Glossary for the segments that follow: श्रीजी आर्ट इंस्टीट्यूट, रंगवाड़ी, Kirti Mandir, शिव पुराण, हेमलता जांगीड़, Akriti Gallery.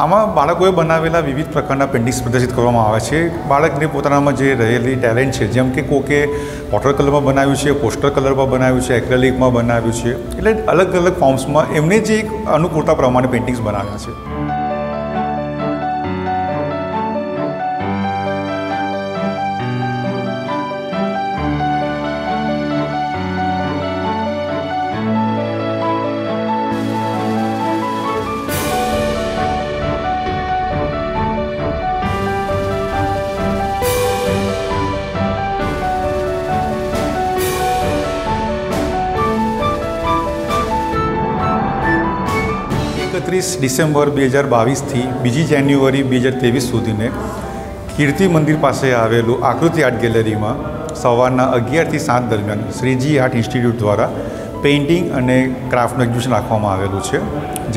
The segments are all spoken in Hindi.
आमा बाळकोए बनावेला विविध प्रकारना पेन्टिंग्स प्रदर्शित करवामां आवे छे। बाळकने पोतानामां जे रहेली टेलेंट छे, जेम के कोके वॉटर कलर में बनाव्युं छे, पोस्टर कलर में बनाव्युं छे, एक्रेलिक में बनाव्युं छे, एटले अलग अलग फॉर्म्स में एमने जे एक अनुकूलता प्रमाणे पेन्टिंग्स बनाव्या छे। डिसेम्बर 2022 थी 2 जान्युआरी 2023 सुधीने कीर्ति मंदिर पासे आवेलू आकृति आर्ट गैलरी में सवारना 11 થી 7 दरमियान श्रीजी आर्ट इंस्टीट्यूट द्वारा पेंटिंग अने क्राफ्ट एग्जीबिशन राखवामां आवेलू छे,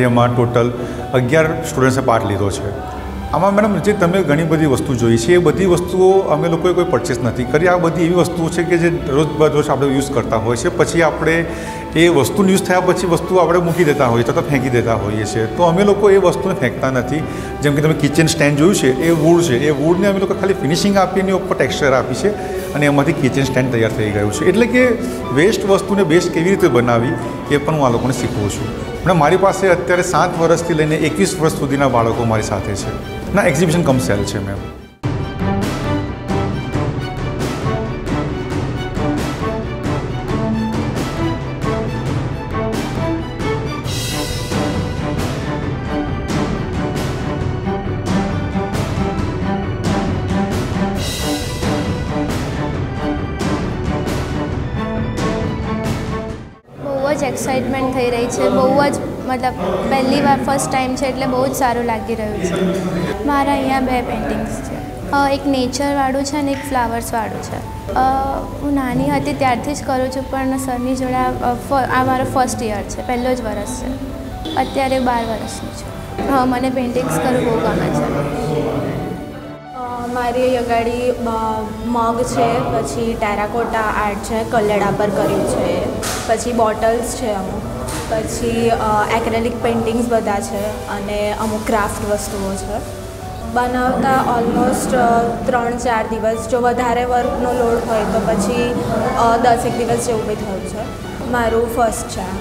जेमां टोटल 11 स्टूडेंट्से पार्ट लीधो छे। आमां मैडम जे तमे घणी बधी वस्तु जोई छे, ए बधी वस्तुओं अमे लोकोए कोई परचेस नथी करी। आ बधी एवी वस्तुओ छे के जे रोज आपणे यूज करता होय छे, पछी आपणे ए वस्तु यूज थया पछी वस्तु आपणे मूकी देता होय छे, तत फेंकी देता होय छे। तो अमे लोको ए वस्तुने फेंकता नथी। जेम के तमे किचन स्टेन्ड जोयुं छे, ए वूड छे, ए वूडने अमे लोको खाली फिनिशिंग आपीने उपर टेक्स्चर आपी छे अने एमांथी किचन स्टेन्ड तैयार थई गयुं छे। एटले के वेस्ट वस्तुने बेस्ट केवी रीते बनावी ए पण हुं आ लोकोने शीखवुं छुं। अने मारी पासे अत्यारे 7 વર્ષથી લઈને 21 વર્ષ સુધીના બાળકો મારી સાથે છે ના એક્ઝિબિશન કમ સેલ છે મેમ। एक्साइटमेंट थी रही है, बहुज मतलब पहली बार फर्स्ट टाइम है एटले बहुत सारू लगी रू। मारा अँ 2 पेंटिंग्स है, एक नेचर वालू है एक फ्लावर्स वालू है। हूँ नानी हती त्यारथी ज करूँ छूँ, पण सरनी जोड़े आ मारो फर्स्ट इयर है, पहलो ज वर्ष है, अत्यारे 12 वर्षनी छूँ। हाँ मने पेंटिंग्स करवू बहुत गमे छे। मारी अगाड़ी मग है, पछी टेराकोटा आर्ट है, कलेडा पर करी है, पछी बॉटल्स है, अमुक पछी एक्रेलिक पेंटिंग्स बधा है अने अमुक क्राफ्ट वस्तुओं है। बनावता ऑलमोस्ट 3-4 दिवस, जो वधारे वर्कनो लोड होय तो पछी 10 दिवस जेवुं बी थयुं छे। मारू फर्स्ट है,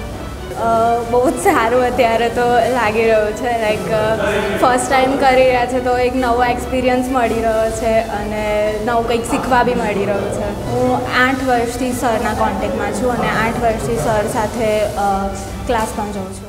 बहुत सारूँ अत्यारे तो लागी रह्यो छे। लाइक फर्स्ट टाइम करी रह्या छे तो एक नवो एक्सपीरियंस मळी रह्यो छे अने नवुं कंईक शीखवा बी मळी रह्यो छे। हूँ 8 વર્ષથી સરના કોન્ટેક્ટમાં છું અને 8 વર્ષથી સર સાથે ક્લાસ પણ જાઉં છું।